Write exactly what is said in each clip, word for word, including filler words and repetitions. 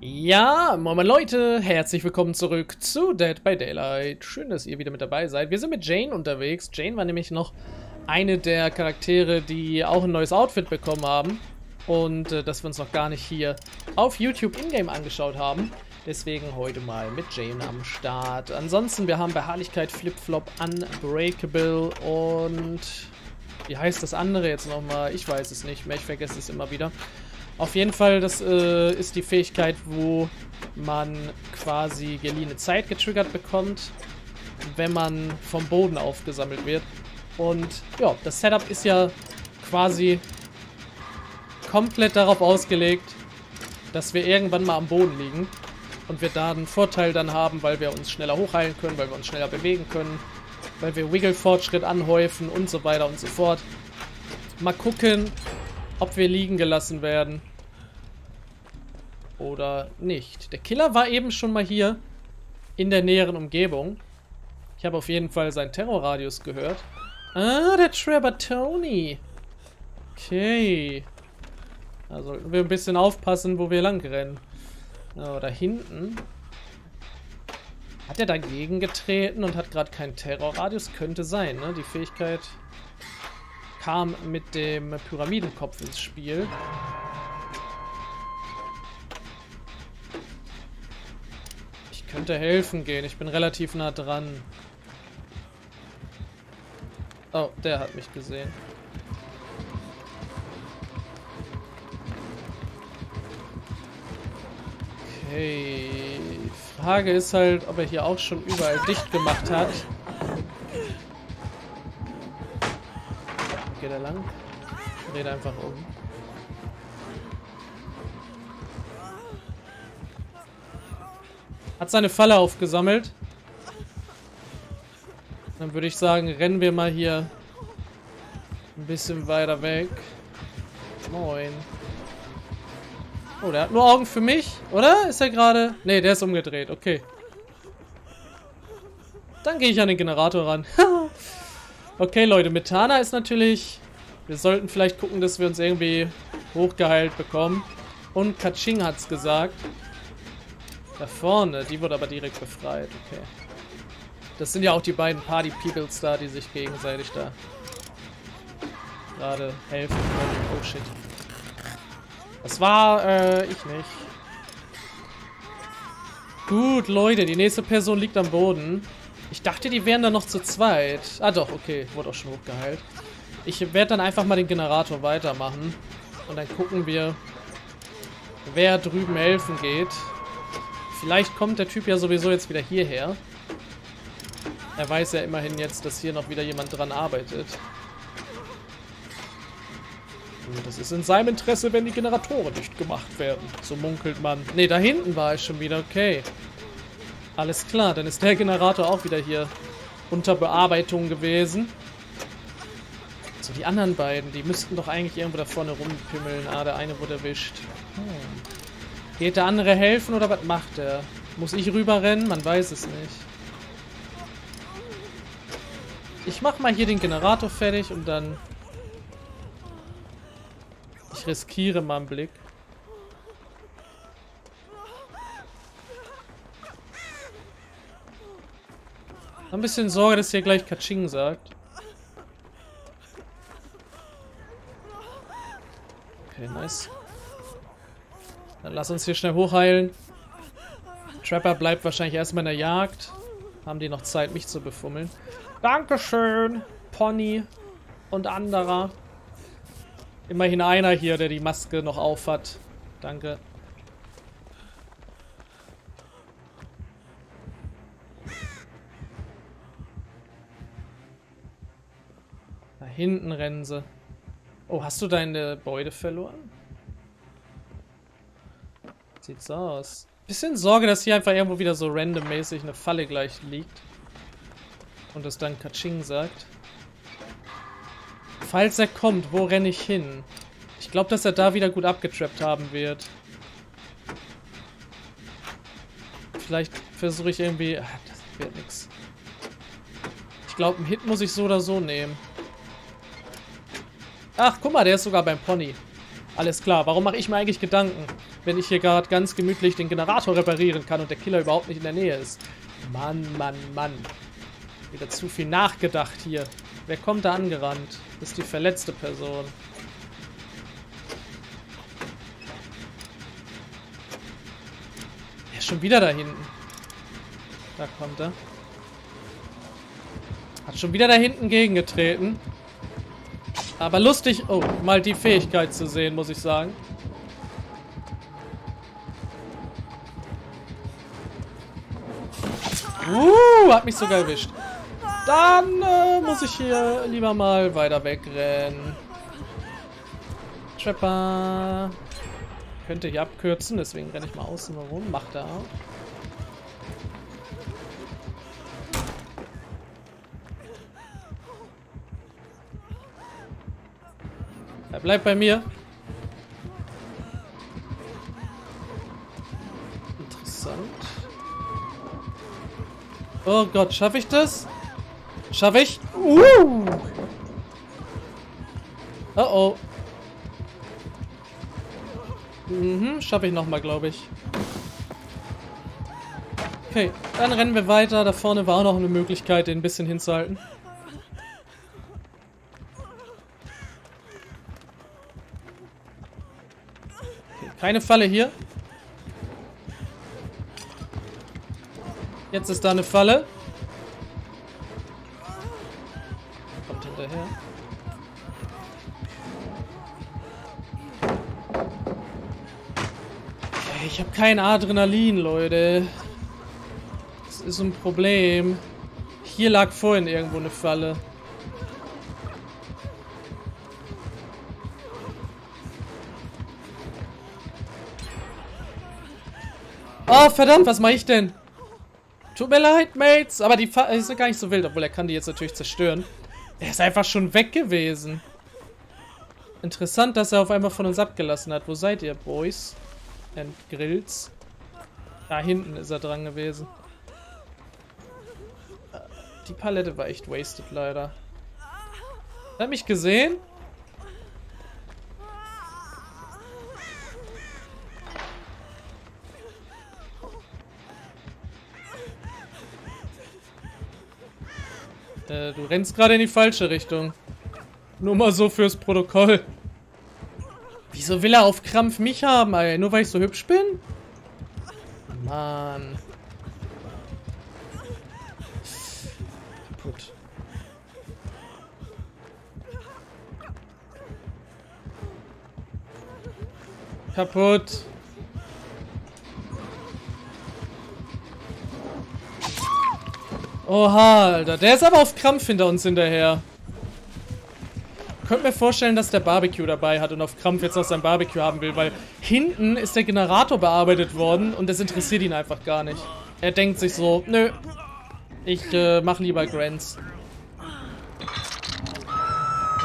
Ja, moin moin Leute, herzlich willkommen zurück zu Dead by Daylight. Schön, dass ihr wieder mit dabei seid. Wir sind mit Jane unterwegs. Jane war nämlich noch eine der Charaktere, die auch ein neues Outfit bekommen haben. Und äh, das wir uns noch gar nicht hier auf YouTube in-game angeschaut haben. Deswegen heute mal mit Jane am Start. Ansonsten, wir haben Beharrlichkeit, Flipflop, Unbreakable und... Wie heißt das andere jetzt nochmal? Ich weiß es nicht mehr, ich vergesse es immer wieder. Auf jeden Fall, das äh, ist die Fähigkeit, wo man quasi geliehene Zeit getriggert bekommt, wenn man vom Boden aufgesammelt wird. Und ja, das Setup ist ja quasi komplett darauf ausgelegt, dass wir irgendwann mal am Boden liegen und wir da einen Vorteil dann haben, weil wir uns schneller hochheilen können, weil wir uns schneller bewegen können, weil wir Wiggle-Fortschritt anhäufen und so weiter und so fort. Mal gucken, ob wir liegen gelassen werden oder nicht. Der Killer war eben schon mal hier in der näheren Umgebung. Ich habe auf jeden Fall seinen Terrorradius gehört. Ah, der Trevor Tony. Okay. Da sollten wir ein bisschen aufpassen, wo wir lang rennen. Oh, da hinten. Hat er dagegen getreten und hat gerade keinen Terrorradius? Könnte sein, ne? Die Fähigkeit... kam mit dem Pyramidenkopf ins Spiel. Ich könnte helfen gehen. Ich bin relativ nah dran. Oh, der hat mich gesehen. Okay. Die Frage ist halt, ob er hier auch schon überall dicht gemacht hat. Geht er lang? Dreht einfach um. Hat seine Falle aufgesammelt. Dann würde ich sagen, rennen wir mal hier ein bisschen weiter weg. Moin. Oh, der hat nur Augen für mich, oder? Ist er gerade? Ne, der ist umgedreht. Okay. Dann gehe ich an den Generator ran. Okay, Leute, Metana ist natürlich... Wir sollten vielleicht gucken, dass wir uns irgendwie hochgeheilt bekommen. Und Kaching hat's gesagt. Da vorne, die wurde aber direkt befreit. Okay. Das sind ja auch die beiden Party Peoples da, die sich gegenseitig da gerade helfen können. Oh shit. Das war äh, ich nicht. Gut, Leute, die nächste Person liegt am Boden. Ich dachte, die wären dann noch zu zweit. Ah doch, okay. Wurde auch schon hochgeheilt. Ich werde dann einfach mal den Generator weitermachen. Und dann gucken wir, wer drüben helfen geht. Vielleicht kommt der Typ ja sowieso jetzt wieder hierher. Er weiß ja immerhin jetzt, dass hier noch wieder jemand dran arbeitet. Und das ist in seinem Interesse, wenn die Generatoren nicht gemacht werden. So munkelt man. Ne, da hinten war ich schon wieder. Okay. Alles klar, dann ist der Generator auch wieder hier unter Bearbeitung gewesen. So, die anderen beiden, die müssten doch eigentlich irgendwo da vorne rumpimmeln. Ah, der eine wurde erwischt. Hm. Geht der andere helfen oder was macht der? Muss ich rüberrennen? Man weiß es nicht. Ich mach mal hier den Generator fertig und dann... Ich riskiere mal einen Blick. Ein bisschen Sorge, dass hier gleich Kaching sagt. Okay, nice. Dann lass uns hier schnell hochheilen. Trapper bleibt wahrscheinlich erstmal in der Jagd. Haben die noch Zeit, mich zu befummeln. Dankeschön, Pony und anderer. Immerhin einer hier, der die Maske noch auf hat. Danke. Hinten rennen sie. Oh, hast du deine Beute verloren? Sieht so aus. Bisschen Sorge, dass hier einfach irgendwo wieder so randommäßig eine Falle gleich liegt. Und das dann Kaching sagt. Falls er kommt, wo renne ich hin? Ich glaube, dass er da wieder gut abgetrappt haben wird. Vielleicht versuche ich irgendwie... Ach, das wird nix. Ich glaube, einen Hit muss ich so oder so nehmen. Ach, guck mal, der ist sogar beim Pony. Alles klar, warum mache ich mir eigentlich Gedanken? wenn ich hier gerade ganz gemütlich den Generator reparieren kann und der Killer überhaupt nicht in der Nähe ist. Mann, Mann, Mann. Wieder zu viel nachgedacht hier. Wer kommt da angerannt? Das ist die verletzte Person. Er ist schon wieder da hinten. Da kommt er. Hat schon wieder da hinten gegengetreten. Aber lustig, oh, mal die Fähigkeit zu sehen, muss ich sagen. Uh, hat mich sogar erwischt. Dann äh, muss ich hier lieber mal weiter wegrennen. Trapper. Könnte ich abkürzen, deswegen renne ich mal außen rum. Macht er auch. Er bleibt bei mir. Interessant. Oh Gott, schaffe ich das? Schaffe ich? Uh! Oh oh. Mhm, schaffe ich nochmal, glaube ich. Okay, dann rennen wir weiter. Da vorne war auch noch eine Möglichkeit, den ein bisschen hinzuhalten. Okay, keine Falle hier. Jetzt ist da eine Falle. Kommt hinterher. Ich habe kein Adrenalin, Leute. Das ist ein Problem. Hier lag vorhin irgendwo eine Falle. Oh, verdammt, was mache ich denn? Tut mir leid, Mates. Aber die Falle ist ja gar nicht so wild, obwohl er kann die jetzt natürlich zerstören. Er ist einfach schon weg gewesen. Interessant, dass er auf einmal von uns abgelassen hat. Wo seid ihr, Boys? And Grills. Da hinten ist er dran gewesen. Die Palette war echt wasted, leider. Er hat mich gesehen. Äh, du rennst gerade in die falsche Richtung. Nur mal so fürs Protokoll. Wieso will er auf Krampf mich haben, ey? Nur weil ich so hübsch bin? Mann. Gut. Kaputt. Oha, Alter. Der ist aber auf Krampf hinter uns hinterher. Ich könnte mir vorstellen, dass der Barbecue dabei hat und auf Krampf jetzt noch sein Barbecue haben will, weil hinten ist der Generator bearbeitet worden und das interessiert ihn einfach gar nicht. Er denkt sich so, nö, ich äh, mache lieber Grants.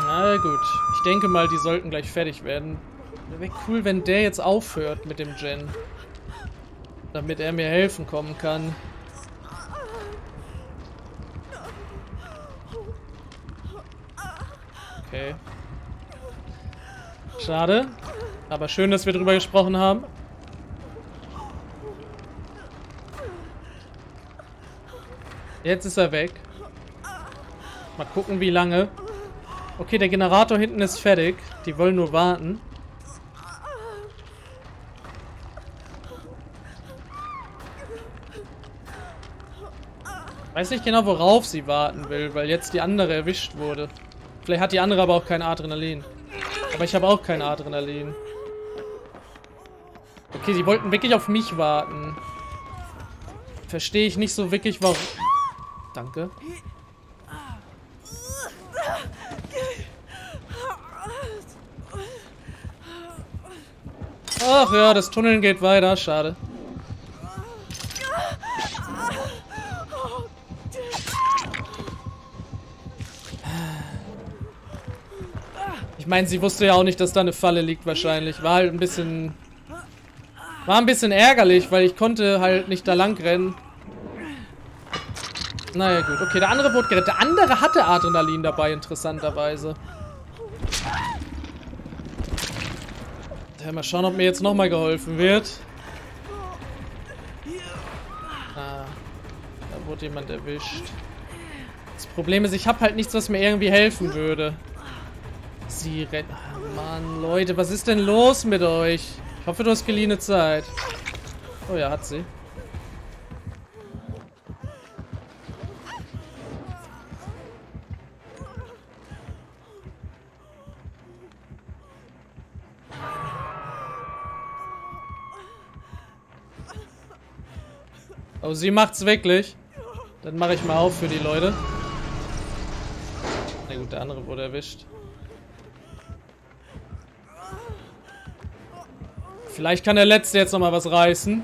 Na gut, ich denke mal, die sollten gleich fertig werden. Wäre cool, wenn der jetzt aufhört mit dem Gen, damit er mir helfen kommen kann. Okay. Schade. Aber schön, dass wir drüber gesprochen haben. Jetzt ist er weg. Mal gucken, wie lange. Okay, der Generator hinten ist fertig. Die wollen nur warten. Ich weiß nicht genau, worauf sie warten will, weil jetzt die andere erwischt wurde. Vielleicht hat die andere aber auch kein Adrenalin. Aber ich habe auch kein Adrenalin. Okay, sie wollten wirklich auf mich warten. Verstehe ich nicht so wirklich, warum... Danke. Ach ja, das Tunneln geht weiter. Schade. Ich meine, sie wusste ja auch nicht, dass da eine Falle liegt wahrscheinlich. War halt ein bisschen... War ein bisschen ärgerlich, weil ich konnte halt nicht da lang rennen. Naja, gut. Okay, der andere wurde gerettet. Der andere hatte Adrenalin dabei, interessanterweise. Ja, mal schauen, ob mir jetzt nochmal geholfen wird. Ah, da wurde jemand erwischt. Das Problem ist, ich habe halt nichts, was mir irgendwie helfen würde. Sie rennt... Ah, Mann, Leute, was ist denn los mit euch? Ich hoffe, du hast geliehene Zeit. Oh ja, hat sie. Aber sie macht's wirklich. Dann mache ich mal auf für die Leute. Na gut, der andere wurde erwischt. Vielleicht kann der Letzte jetzt nochmal was reißen.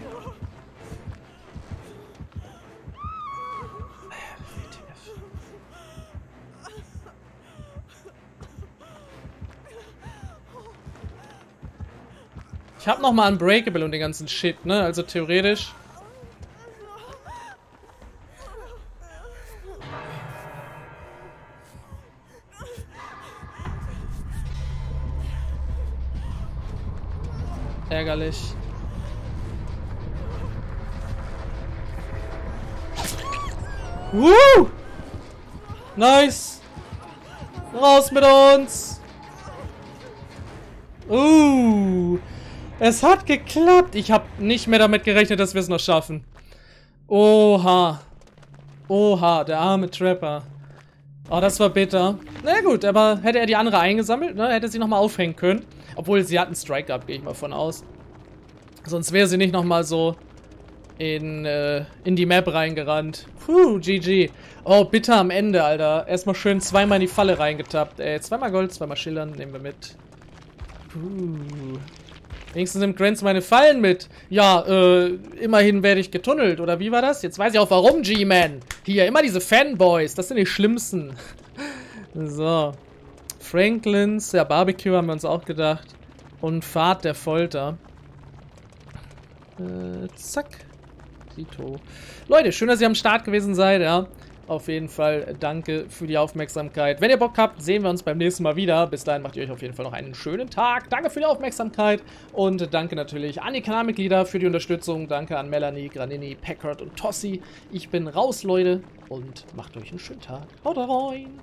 Ich hab nochmal Unbreakable und den ganzen Shit, ne? Also theoretisch... Ärgerlich. Woo! Nice! Raus mit uns! Uh! Es hat geklappt! Ich habe nicht mehr damit gerechnet, dass wir es noch schaffen. Oha! Oha, der arme Trapper. Oh, das war bitter. Na gut, aber hätte er die andere eingesammelt, ne, hätte sie nochmal aufhängen können. Obwohl, sie hat einen Strike-up, gehe ich mal von aus. Sonst wäre sie nicht nochmal so in, äh, in die Map reingerannt. Puh, G G. Oh, bitter am Ende, Alter. Erstmal schön zweimal in die Falle reingetappt. Ey, zweimal Gold, zweimal Schillern, nehmen wir mit. Puh. Wenigstens nimmt Graenz meine Fallen mit. Ja, äh, immerhin werde ich getunnelt, oder wie war das? Jetzt weiß ich auch warum, G-Man. Hier, immer diese Fanboys, das sind die Schlimmsten. So. Franklins, ja, Barbecue haben wir uns auch gedacht. Und Fahrt der Folter. Äh, zack. Tito. Leute, schön, dass ihr am Start gewesen seid, ja. Auf jeden Fall danke für die Aufmerksamkeit. Wenn ihr Bock habt, sehen wir uns beim nächsten Mal wieder. Bis dahin macht ihr euch auf jeden Fall noch einen schönen Tag. Danke für die Aufmerksamkeit und danke natürlich an die Kanalmitglieder für die Unterstützung. Danke an Melanie, Granini, Packard und Tossi. Ich bin raus, Leute, und macht euch einen schönen Tag. Haut rein!